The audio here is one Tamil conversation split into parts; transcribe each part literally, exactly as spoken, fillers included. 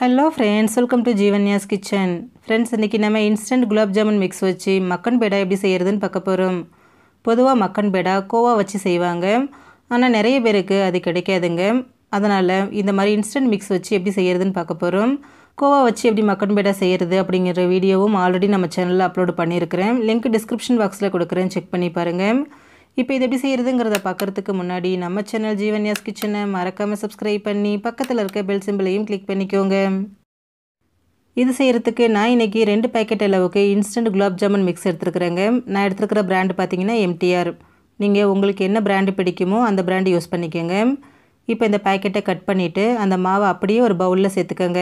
Hello friends, welcome to Jeevanyas kitchen. Friends, इनकी नम इंस्टेंट गुलाब जामुन मिक्स वच्ची मक्कन पेड़ा एप्पडी सेय्यरदुन्नु पाक्क पोरोम। पोदुवा मक्कन पेड़ा कोवा वच्ची सेय्वांगा, आना नैरिया पेरुक्कु अदु किडैक्कादुंगा। अदनाल इंद मारी इंस्टेंट मिक्स वच्ची एप्पडी सेय्यरदुन्नु पाक्क पोरोम। कोवा वच्ची एप्पडी मक्कन पेड़ा सेय्यरदु अप्पडिंगिற वीडियोवुम ऑलरेडी நம்ம சேனல்ல அப்லோட் பண்ணியிருக்கேன்। லிங்க் டிஸ்கிரிப்ஷன் பாக்ஸ்ல கொடுக்கிறேன், செக் பண்ணி பாருங்க। இப்போ இது எப்படி செய்யறதுங்கறத பார்க்கிறதுக்கு முன்னாடி நம்ம சேனல் ஜீவன்யாஸ் கிச்சனை மறக்காம சப்ஸ்கிரைப் பண்ணி பக்கத்துல இருக்க பெல் சிம்பலையும் கிளிக் பண்ணிக்கோங்க। இது செய்யறதுக்கு நான் இன்னைக்கு ரெண்டு பாக்கெட் அளவுக்கு இன்ஸ்டன்ட் குலாப் ஜாமுன் மிக்ஸ் எடுத்துக்கறேங்க। நான் எடுத்துக்கற பிராண்ட் பாத்தீங்கன்னா எம் டி ஆர்। நீங்க உங்களுக்கு என்ன பிராண்ட் பிடிக்குமோ அந்த பிராண்ட் யூஸ் பண்ணிக்கங்க। இப்போ இந்த பாக்கெட்டை கட் பண்ணிட்டு அந்த மாவை அப்படியே ஒரு பவுல்ல சேர்த்துக்கங்க।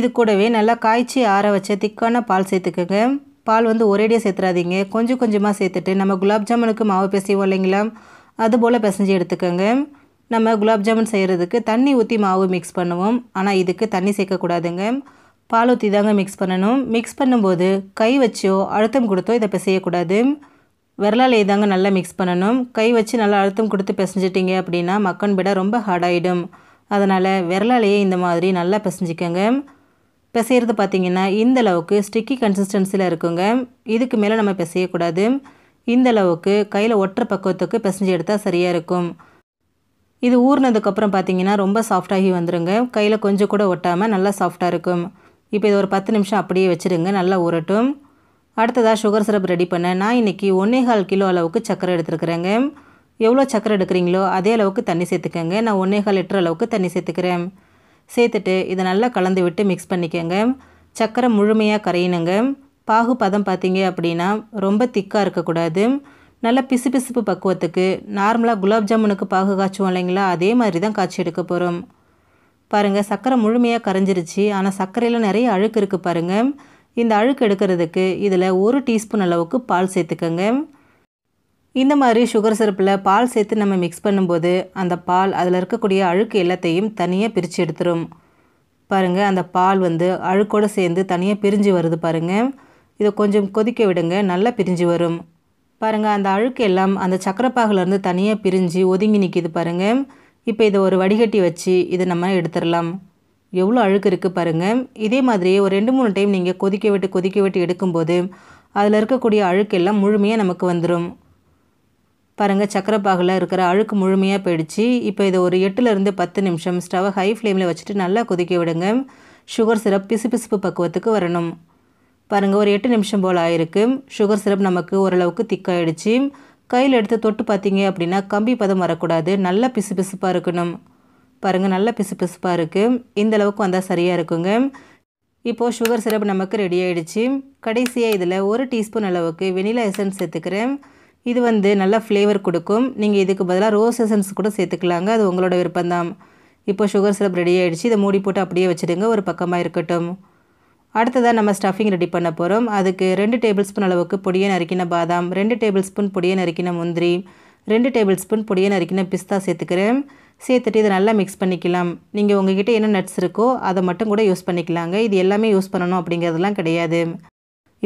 இது கூடவே நல்லா காய்ச்சி ஆற வச்ச திக்கான பால் சேர்த்துக்கங்க। பால் வந்து ஒரேடியா சேத்துறாதீங்க, கொஞ்சம் கொஞ்சமா சேர்த்துட்டு நம்ம குலாப் ஜாமுனுக்கு மாவு பிசைவோம் இல்லைங்களா, அது போல பிசைஞ்சு எடுத்துக்கங்க। நம்ம குலாப் ஜாமுன் செய்யறதுக்கு தண்ணி ஊத்தி மாவு மிக்ஸ் பண்ணுவோம், ஆனா இதுக்கு தண்ணி சேர்க்க கூடாதுங்க, பால் ஊத்தி தாங்க மிக்ஸ் பண்ணணும்। மிக்ஸ் பண்ணும்போது கை வச்சோ அழுத்தம் கொடுத்தோ இத பிசைய கூடாது, விரலால இதாங்க நல்லா மிக்ஸ் பண்ணணும்। கை வச்சு நல்லா அழுத்தம் கொடுத்து பிசைஞ்சிட்டீங்க அப்படினா மக்கன் பேடா ரொம்ப ஹார்ட் ஆயிடும், அதனால விரலாலயே இந்த மாதிரி நல்லா பிசைஞ்சிக்கங்க। பிசையிறது பார்த்தீங்கன்னா இந்த அளவுக்கு ஸ்டிக்கி கன்சிஸ்டன்சில இருக்குங்க, இதுக்கு மேல நம்ம பிசைய கூடாது। இந்த அளவுக்கு கையில ஒற்ற பக்கத்துக்கு பிசைஞ்சு எடுத்தா சரியா இருக்கும்। இது ஊர்னதுக்கு அப்புறம் பாத்தீங்கன்னா ரொம்ப சாஃப்டாகி வந்துருங்க, கையில கொஞ்சம் கூட ஒட்டாம நல்லா சாஃப்டா இருக்கும்। இப்போ இது ஒரு பத்து நிமிஷம் அப்படியே வச்சிருங்க, நல்லா ஊறட்டும்। அடுத்ததா சுகர் சிரப் ரெடி பண்ண நான் இன்னைக்கு ஒன்று புள்ளி ஐந்து கிலோ அளவுக்கு சக்கரை எடுத்துக்கறேங்க। எவ்வளவு சக்கரை எடுக்கறீங்களோ அதே அளவுக்கு தண்ணி சேர்த்துக்கங்க। நான் ஒன்று புள்ளி ஐந்து லிட்டர் அளவுக்கு தண்ணி சேர்த்துக்கறேன்। சேர்த்துட்டு இத நல்லா கலந்து விட்டு மிக்ஸ் பண்ணிக்கங்க। சக்கரை முழுமையா கரையணுங்க। பாகு பதம் பாத்தீங்க அப்படினா ரொம்ப திக்கா இருக்க கூடாது, நல்ல பிசுபிசுப்பு பக்குவத்துக்கு நார்மலா குலாப் ஜாமுனுக்கு பாகு காச்சுவோம் இல்லைங்களா, அதே மாதிரி தான் காச்சி எடுக்க போறோம்। பாருங்க சக்கரை முழுமையா கரைஞ்சிருச்சு, ஆனா சக்கரையில நிறைய அழுக்கு இருக்கு பாருங்க। இந்த அழுக்கு எடுக்கிறதுக்கு இதுல ஒரு டீஸ்பூன் அளவுக்கு பால் சேர்த்துக்கங்க। இந்த மாதிரி சுகர் சிரப்ல பால் சேர்த்து நம்ம மிக்ஸ் பண்ணும்போது அந்த பால் அதுல இருக்க கூடிய அழுக்கு எல்லாத்தையும் தனியா பிரிச்சு எடுத்துரும்। பாருங்க அந்த பால் வந்து அழுக்கோட சேர்ந்து தனியா பிரிஞ்சு வருது பாருங்க। இத கொஞ்சம் கொதிக்க விடுங்க, நல்லா பிரிஞ்சு வரும் பாருங்க। அந்த அழுக்கு எல்லாம் அந்த சக்கரை பாகுல இருந்து தனியா பிரிஞ்சு ஒதுங்கி நிக்குது பாருங்க। இப்போ இத ஒரு வடிகட்டி வச்சு இத நம்ம எடுத்துறலாம்। எவ்வளவு அழுக்கு இருக்கு பாருங்க। இதே மாதிரி ஒரு ரெண்டு மூணு டைம் நீங்க கொதிக்க விட்டு கொதிக்க விட்டு எடுக்கும்போது அதுல இருக்க கூடிய அழுக்கு எல்லாம் முழுமையா நமக்கு வந்துரும் பாருங்க। சக்கரை பாகுல இருக்கிற அழுக்கு முழுமையா போயிடுச்சு। இப்போ இத ஒரு எட்டுல இருந்து பத்து நிமிஷம் ஸ்டவ் ஹை ஃப்ளேம்ல வச்சிட்டு நல்லா கொதிக்க விடுங்க। சுகர் சிரப் பிசுபிசுப்பு பக்குவத்துக்கு வரணும் பாருங்க। ஒரு எட்டு நிமிஷம் போல ஆயிருக்கு। சுகர் சிரப் நமக்கு ஓரளவுக்கு திக்காயிடுச்சு। கையில எடுத்து தொட்டு பாத்தீங்க அப்படினா கம்பி பதம் வரக்கூடாது, நல்லா பிசுபிசுப்பா இருக்கணும் பாருங்க। நல்லா பிசுபிசுப்பா இருக்கு, இந்த அளவுக்கு வந்தா சரியா இருக்குங்க। இப்போ சுகர் சிரப் நமக்கு ரெடி ஆயிடுச்சு। கடைசியா இதுல ஒரு டீஸ்பூன் அளவுக்கு வெனிலா எசன்ஸ் சேர்த்துக்கிறேன்। இது வந்து நல்ல ஃப்ளேவர் கொடுக்கும், நீங்க இதுக்கு பதிலா ரோஸ் எசன்ஸ் கூட சேர்த்துக்கலாங்க, அது உங்களோட விருப்பம் தான்। இப்போ சுகர் சிரப் ரெடி ஆயிடுச்சு, இத மூடி போட்டு அப்படியே வச்சிடுங்க, ஒரு பக்கமா இருக்கட்டும்। அடுத்ததா நம்ம ஸ்டஃபிங் ரெடி பண்ண போறோம்। அதுக்கு ரெண்டு டேபிள்ஸ்பூன் அளவுக்கு பொடியை நறுக்கின பாதாம், ரெண்டு டேபிள்ஸ்பூன் பொடியை நறுக்கின முந்திரி, ரெண்டு டேபிள்ஸ்பூன் பொடியை நறுக்கின பிஸ்தா சேர்த்துக்கிறேன்। சேர்த்துட்டு இத நல்லா மிக்ஸ் பண்ணிக்கலாம்। நீங்க உங்ககிட்ட என்ன நட்ஸ் இருக்கோ அதை மட்டும் கூட யூஸ் பண்ணிக்கலாங்க, இது எல்லாமே யூஸ் பண்ணனும் அப்படிங்கிறதெல்லாம் கிடையாது।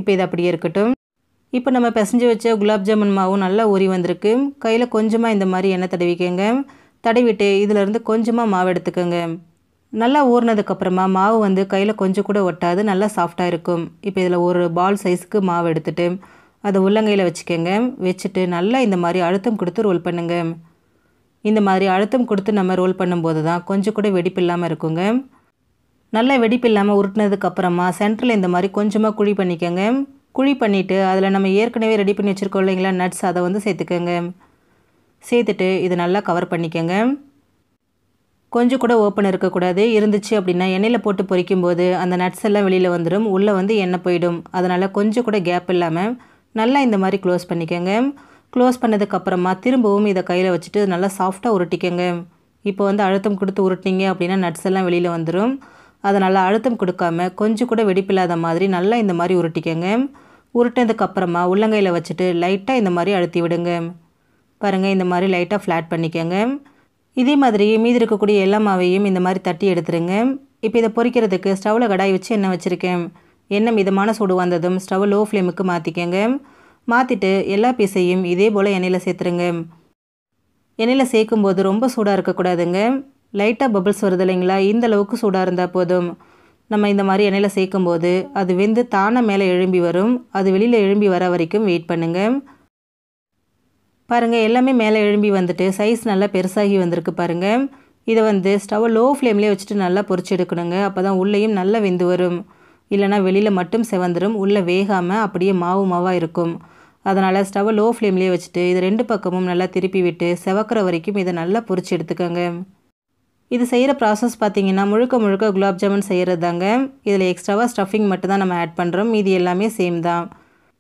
இப்போ இது அப்படியே இருக்கட்டும்। இப்போ நம்ம பிசைஞ்சு வச்ச குலாப் ஜாமுன் மாவு நல்லா ஊறி வந்திருக்கு। கையில கொஞ்சமா இந்த மாதிரி எண்ணெய் தடவிக்கங்க। தடவிட்டு இதுல இருந்து கொஞ்சமா மாவு எடுத்துக்கங்க। நல்லா ஊறினதுக்கு அப்புறமா மாவு வந்து கையில கொஞ்சம் கூட ஒட்டாது, நல்லா சாஃப்ட்டா இருக்கும்। இப்போ இதுல ஒரு பால் சைஸ்க்கு மாவு எடுத்துட்டு அதை உள்ளங்கையில வச்சுக்கங்க। வச்சிட்டு நல்லா இந்த மாதிரி அழுத்தம் கொடுத்து ரோல் பண்ணுங்க। இந்த மாதிரி அழுத்தம் கொடுத்து நம்ம ரோல் பண்ணும்போது தான் கொஞ்சம் கூட வெடிப்பில்லாம இருக்குங்க। நல்லா வெடிப்பில்லாம உருட்டினதுக்கு அப்புறமா சென்டர்ல இந்த மாதிரி கொஞ்சமா குழி பண்ணிக்கங்க। குழி பண்ணிட்டு அதில் நம்ம ஏற்கனவே ரெடி பண்ணி வச்சிருக்கோம் இல்லைங்களா நட்ஸ், அதை வந்து சேர்த்துக்கங்க। சேர்த்துட்டு இது நல்லா கவர் பண்ணிக்கங்க। கொஞ்சம் கூட ஓப்பன் இருக்கக்கூடாது, இருந்துச்சு அப்படின்னா எண்ணெயில் போட்டு பொரிக்கும்போது அந்த நட்ஸ் எல்லாம் வெளியில் வந்துடும், உள்ளே வந்து எண்ணெய் போயிடும், அதனால கொஞ்சம் கூட கேப் இல்லாமல் நல்லா இந்த மாதிரி க்ளோஸ் பண்ணிக்கங்க। க்ளோஸ் பண்ணதுக்கப்புறமா திரும்பவும் இதை கையில் வச்சுட்டு நல்லா சாஃப்டாக உருட்டிக்கங்க। இப்போ வந்து அழுத்தம் கொடுத்து உருட்டினீங்க அப்படின்னா நட்ஸ் எல்லாம் வெளியில் வந்துடும், அதனால அழுத்தம் கொடுக்காம கொஞ்சம் கூட வெடிப்பில்லாத மாதிரி நல்லா இந்த மாதிரி உருட்டிக்கங்க। உருட்டினதுக்கு அப்புறமா உள்ளங்கையில வச்சிட்டு லைட்டா இந்த மாதிரி அழுத்தி விடுங்க பாருங்க। இந்த மாதிரி லைட்டா ஃப்ளாட் பண்ணிக்கங்க। இதே மாதிரி மீதி இருக்கக்கூடிய எல்லா மாவையும் இந்த மாதிரி தட்டி எடுத்துருங்க। இப்போ இத பொரிக்கிறதுக்கு ஸ்டவ்ல கடாய் வச்சு எண்ணெய் வச்சிருக்கேன்। எண்ணெய் மிதமான சூடு வந்ததும் ஸ்டவ் லோ ஃப்ளேமுக்கு மாத்திக்கங்க। மாத்திட்டு எல்லா பீசையும் இதே போல எண்ணெயில சேர்த்துருங்க। எண்ணெயில சேர்க்கும் போது ரொம்ப சூடா இருக்கக்கூடாதுங்க, லைட்டா பபிள்ஸ் வருது இல்லைங்களா, இந்த அளவுக்கு சூடா இருந்தா போதும். நம்ம இந்த மாதிரி எண்ணெயில சேக்கும்போது அது வெந்து தான மேலே எழும்பி வரும். அது வெளியில எழும்பி வர வரைக்கும் வெயிட் பண்ணுங்க. பாருங்க எல்லாமே மேலே எழும்பி வந்துட்டு சைஸ் நல்லா பெருசாகி வந்திருக்கு பாருங்க. இதை வந்து ஸ்டவ் லோ ஃப்ளேம்லேயே வச்சுட்டு நல்லா பொரிச்சு எடுக்கணுங்க. அப்போ தான் உள்ளேயும் நல்லா வெந்து வரும். இல்லைனா வெளியில் மட்டும் செவந்துடும், உள்ளே வேகாமல் அப்படியே மாவு மாவாக இருக்கும். அதனால் ஸ்டவ் லோ ஃப்ளேம்லேயே வச்சுட்டு இது ரெண்டு பக்கமும் நல்லா திருப்பி விட்டு செவக்கிற வரைக்கும் இதை நல்லா பொரிச்சு எடுத்துக்கோங்க. இது செய்கிற ப்ராசஸ் பார்த்திங்கன்னா முழுக்க முழுக்க குலாப் ஜாமுன் செய்கிறது தாங்க. இதில் எக்ஸ்ட்ராவாக ஸ்டஃபிங் மட்டும் தான் நம்ம ஆட் பண்ணுறோம், இது எல்லாமே சேம் தான்.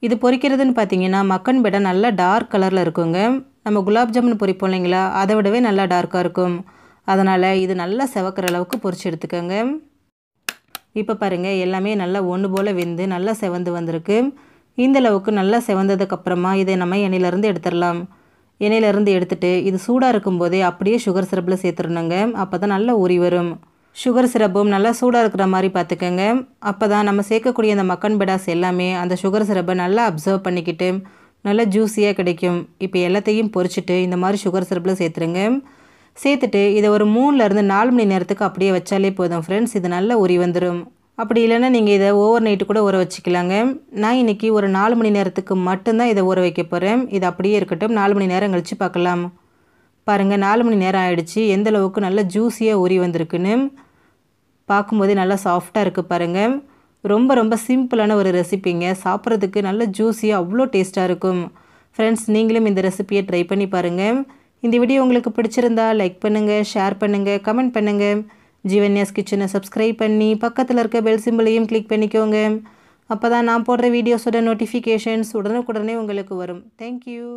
இது பொரிக்கிறதுன்னு பார்த்திங்கன்னா மக்கன் பெடா நல்லா டார்க் கலரில் இருக்குங்க. நம்ம குலாப் ஜாமுன் பொரிப்போம் இல்லைங்களா, அதை விடவே நல்லா டார்க்காக இருக்கும். அதனால் இது நல்லா செவக்கிற அளவுக்கு பொரிச்சு எடுத்துக்கோங்க. இப்போ பாருங்கள் எல்லாமே நல்லா ஒன்று போல் வெந்து நல்லா செவந்து வந்திருக்கு. இந்தளவுக்கு நல்லா செவந்ததுக்கப்புறமா இதை நம்ம எண்ணெயிலேருந்து எடுத்துடலாம். எண்ணெயிலேருந்து எடுத்துகிட்டு இது சூடாக இருக்கும்போதே அப்படியே சுகர் சிரப்பில் சேர்த்துடணுங்க. அப்போ தான் நல்லா ஊறி வரும். சுகர் சிரப்பும் நல்லா சூடாக இருக்கிற மாதிரி பார்த்துக்கோங்க. அப்போ தான் நம்ம சேர்க்கக்கூடிய அந்த மக்கன் பெடாஸ் எல்லாமே அந்த சுகர் சிரப்பை நல்லா அப்சர்வ் பண்ணிக்கிட்டு நல்லா ஜூஸியாக கிடைக்கும். இப்போ எல்லாத்தையும் பொரிச்சிட்டு இந்த மாதிரி சுகர் சிரப்பில் சேர்த்துருங்க. சேர்த்துட்டு இதை ஒரு மூணுலேருந்து நாலு மணி நேரத்துக்கு அப்படியே வச்சாலே போதும் ஃப்ரெண்ட்ஸ், இது நல்லா உரி வந்துடும். அப்படி இல்லைன்னா நீங்கள் இதை ஓவர் நைட்டு கூட ஊற வச்சுக்கலாங்க. நான் இன்றைக்கி ஒரு நாலு மணி நேரத்துக்கு மட்டும்தான் இதை ஊற வைக்க போகிறேன். இது அப்படியே இருக்கட்டும், நாலு மணி நேரம் கழித்து பார்க்கலாம். பாருங்கள் நாலு மணி நேரம் ஆகிடுச்சு, எந்தளவுக்கு நல்லா ஜூஸியாக உரி வந்திருக்குன்னு பார்க்கும்போதே நல்லா சாஃப்டாக இருக்குது பாருங்கள். ரொம்ப ரொம்ப சிம்பிளான ஒரு ரெசிபிங்க, சாப்பிட்றதுக்கு நல்லா ஜூஸியாக அவ்வளோ டேஸ்ட்டாக இருக்கும். ஃப்ரெண்ட்ஸ் நீங்களும் இந்த ரெசிபியை ட்ரை பண்ணி பாருங்கள். இந்த வீடியோ உங்களுக்கு பிடிச்சிருந்தா லைக் பண்ணுங்கள், ஷேர் பண்ணுங்கள், கமெண்ட் பண்ணுங்கள். ஜீவன்யாஸ் கிச்சனை சப்ஸ்கிரைப் பண்ணி பக்கத்தில் இருக்க பெல் சிம்பிளையும் கிளிக் பண்ணிக்கோங்க. அப்போ தான் நான் போடுற வீடியோஸோட நோட்டிஃபிகேஷன்ஸ் உடனுக்குடனே உங்களுக்கு வரும். தேங்க்யூ.